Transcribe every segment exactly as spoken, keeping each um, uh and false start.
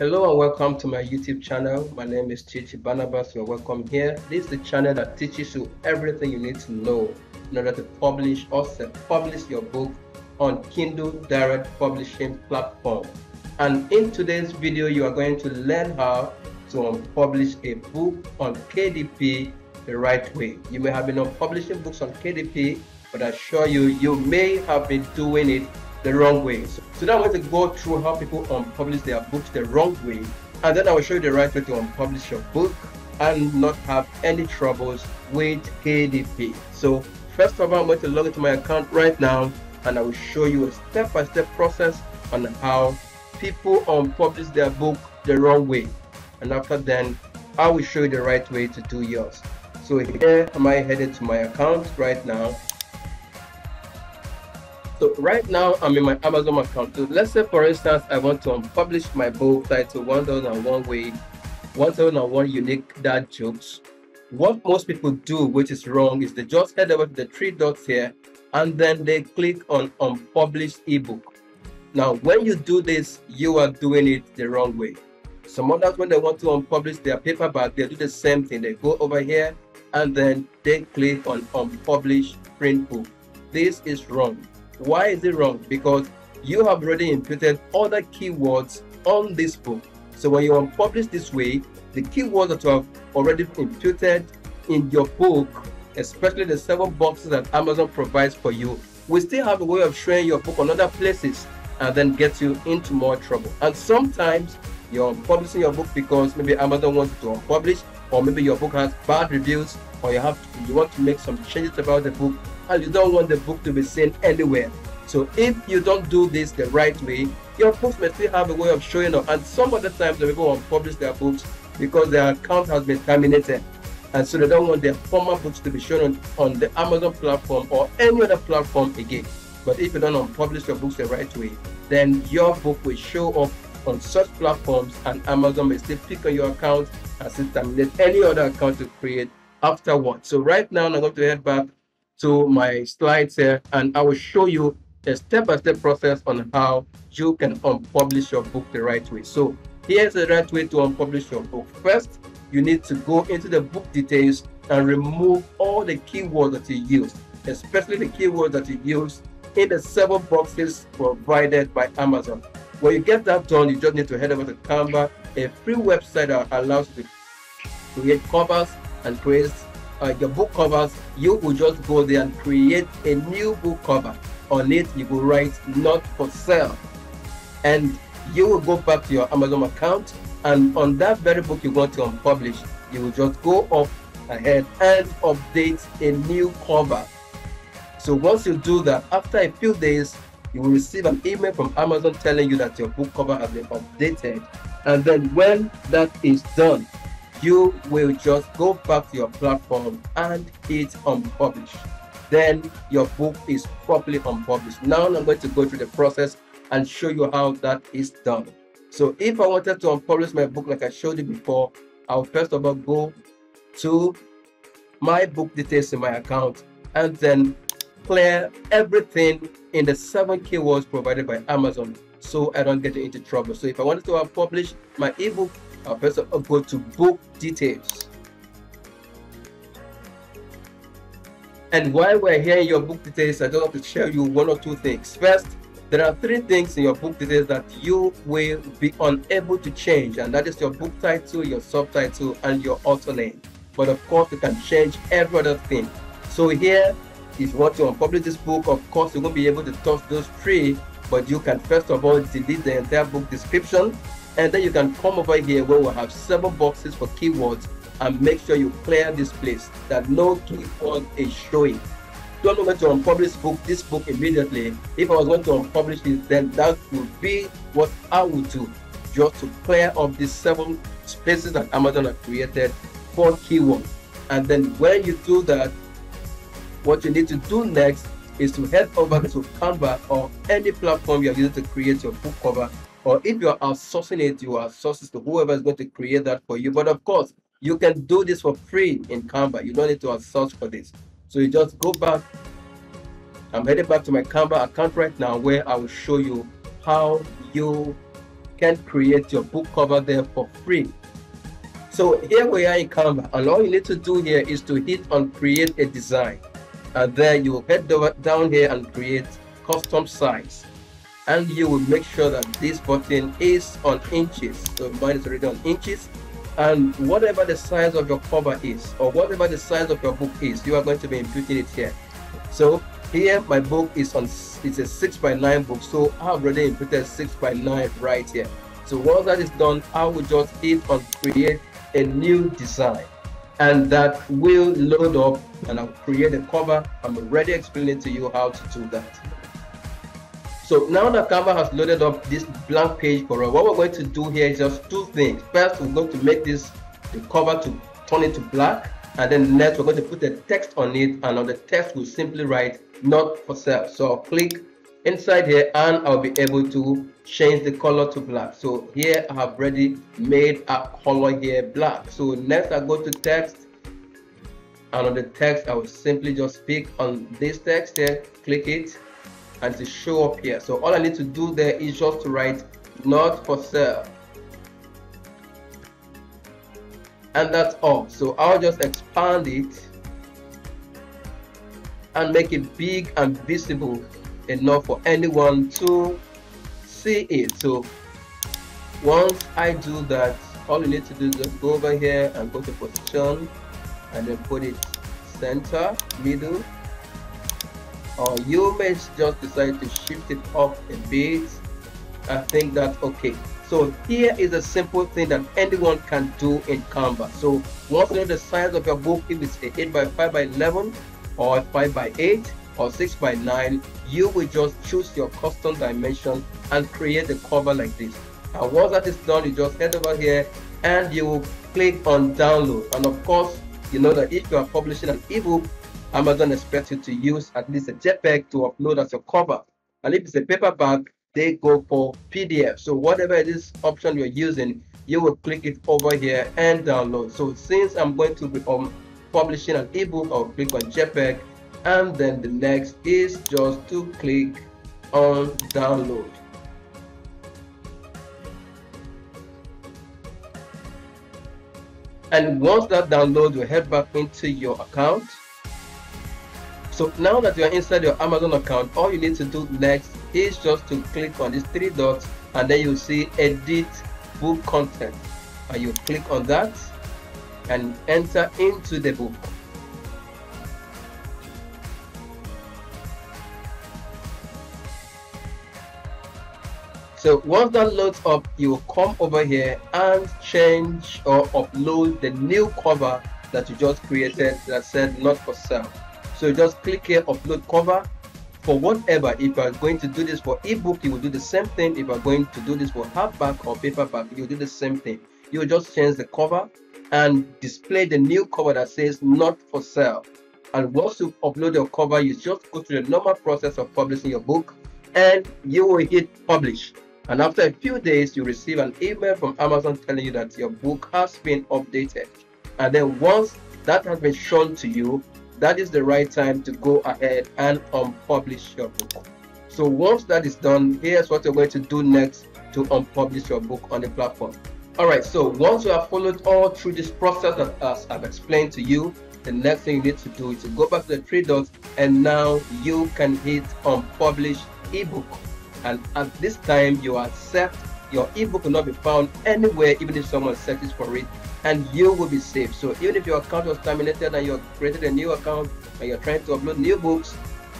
Hello and welcome to my YouTube channel. My name is Chichi Banabas. You're welcome here. This is the channel that teaches you everything you need to know in order to publish or self-publish your book on Kindle Direct Publishing platform. And in today's video, you are going to learn how to unpublish a book on K D P the right way. You may have been unpublishing books on K D P, but I assure you, you may have been doing it the wrong way. So today I'm going to go through how people unpublish their books the wrong way, and then I will show you the right way to unpublish your book and not have any troubles with K D P. So first of all, I'm going to log into my account right now, and I will show you a step-by-step process on how people unpublish their book the wrong way. And after then, I will show you the right way to do yours. So here am I headed to my account right now. So right now I'm in my Amazon account. So let's say for instance I want to unpublish my book titled one thousand and one Ways, one thousand and one Unique Dad Jokes. What most people do, which is wrong, is they just head over to the three dots here and then they click on unpublished ebook. Now when you do this, you are doing it the wrong way. Some others, when they want to unpublish their paperback, they do the same thing. They go over here and then they click on unpublished print book. This is wrong. Why is it wrong? Because you have already imputed other keywords on this book. So when you unpublish this way, the keywords that you have already imputed in your book, especially the several boxes that Amazon provides for you, will still have a way of showing your book on other places and then get you into more trouble. And sometimes you're unpublishing your book because maybe Amazon wants you to unpublish, or maybe your book has bad reviews, or you have to, you want to make some changes about the book, and you don't want the book to be seen anywhere. So if you don't do this the right way, your books may still have a way of showing up. And some of the times the people won't publish their books because their account has been terminated, and so they don't want their former books to be shown on, on the Amazon platform or any other platform again. But if you don't unpublish your books the right way, then your book will show up on such platforms, and Amazon may still pick on your account and still terminate any other account to create afterwards. So right now I'm going to head back to my slides here, and I will show you a step-by-step process on how you can unpublish your book the right way. So here's the right way to unpublish your book. First, you need to go into the book details and remove all the keywords that you use, especially the keywords that you use in the several boxes provided by Amazon. When you get that done, you just need to head over to Canva, a free website that allows you to create covers and create uh, your book covers. You will just go there and create a new book cover. On it, you will write "not for sale," and you will go back to your Amazon account, and on that very book you want to unpublish, you will just go up ahead and update a new cover. So once you do that, after a few days, you will receive an email from Amazon telling you that your book cover has been updated. And then when that is done, you will just go back to your platform and hit unpublish. Then your book is properly unpublished. Now I'm going to go through the process and show you how that is done. So if I wanted to unpublish my book like I showed you before, I'll first of all go to my book details in my account and then clear everything in the seven keywords provided by Amazon so I don't get into trouble. So if I wanted to unpublish my ebook, I'll first of all go to book details. And while we're here in your book details, I just want to share you one or two things. First, there are three things in your book details that you will be unable to change, and that is your book title, your subtitle, and your author name. But of course, you can change every other thing. So here, if you want to unpublish this book, of course you won't be able to touch those three, but you can first of all delete the entire book description, and then you can come over here where we'll have several boxes for keywords and make sure you clear this place that no keyword is showing. Don't know when to unpublish book, this book immediately. If I was going to unpublish it, then that would be what I would do, just to clear up these seven spaces that Amazon have created for keywords. And then when you do that, what you need to do next is to head over to Canva or any platform you are using to create your book cover, or if you are outsourcing it, you are sources to whoever is going to create that for you. But of course, you can do this for free in Canva. You don't need to outsource for this. So you just go back. I'm headed back to my Canva account right now, where I will show you how you can create your book cover there for free. So here we are in Canva, and all you need to do here is to hit on create a design, and then you will head down here and create custom size, and you will make sure that this button is on inches. So mine is already on inches, and whatever the size of your cover is, or whatever the size of your book is, you are going to be inputting it here. So here my book is on, it's a six by nine book, so I've already inputted six by nine right here. So once that is done, I will just hit on create a new design, and that will load up, and I'll create a cover. I'm already explaining to you how to do that. So now that Canva has loaded up this blank page for us, what we're going to do here is just two things. First, we're going to make this the cover to turn it to black, and then next we're going to put the text on it, and on the text we'll simply write not for sale. So I'll click inside here and I'll be able to change the color to black. So here I have already made a color here black. So next I go to text, and on the text I will simply just pick on this text here, click it, and to show up here. So all I need to do there is just to write not for sale, and that's all. So I'll just expand it and make it big and visible enough for anyone to see it. So once I do that, all you need to do is just go over here and go to position, and then put it center, middle, or you may just decide to shift it up a bit. I think that's okay. So here is a simple thing that anyone can do in Canva. So once you know the size of your book, if it's a eight by five by eleven or five by eight or six by nine, you will just choose your custom dimension and create a cover like this. And once that is done, you just head over here and you will click on download. And of course, you know that if you are publishing an ebook, Amazon expects you to use at least a JPEG to upload as your cover. And if it's a paperback, they go for P D F. So whatever it is option you're using, you will click it over here and download. So since I'm going to be um, publishing an ebook, I'll click on JPEG, and then the next is just to click on download. And once that download, you head back into your account. So now that you are inside your Amazon account, all you need to do next is just to click on these three dots, and then you see edit book content, and you click on that and enter into the book. So once that loads up, you will come over here and change or upload the new cover that you just created that said not for sale. So just click here, upload cover for whatever. If you are going to do this for ebook, you will do the same thing. If you are going to do this for hardback or paperback, you will do the same thing. You will just change the cover and display the new cover that says not for sale. And once you upload your cover, you just go through the normal process of publishing your book, and you will hit publish. And after a few days, you receive an email from Amazon telling you that your book has been updated. And then once that has been shown to you, that is the right time to go ahead and unpublish your book. So once that is done, here's what you're going to do next to unpublish your book on the platform. All right, so once you have followed all through this process that as I've explained to you, the next thing you need to do is to go back to the three dots, and now you can hit unpublish ebook. And at this time, you accept your ebook will not be found anywhere, even if someone searches for it, and you will be safe. So even if your account was terminated and you created a new account and you're trying to upload new books,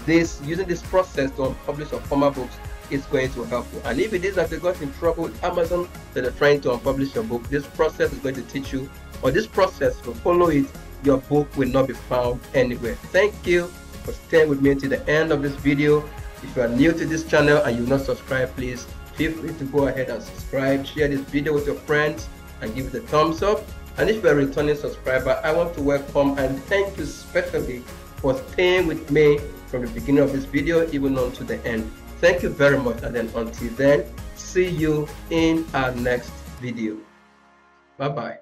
this using this process to unpublish your former books is going to help you. And if it is that you got in trouble with Amazon that are trying to unpublish your book, this process is going to teach you, or this process, if you follow it, your book will not be found anywhere. Thank you for staying with me to the end of this video. If you are new to this channel and you're not subscribed, please feel free to go ahead and subscribe, share this video with your friends, and give it a thumbs up. And if you're a returning subscriber, I want to welcome and thank you especially for staying with me from the beginning of this video even on to the end. Thank you very much, and then until then, see you in our next video. Bye bye.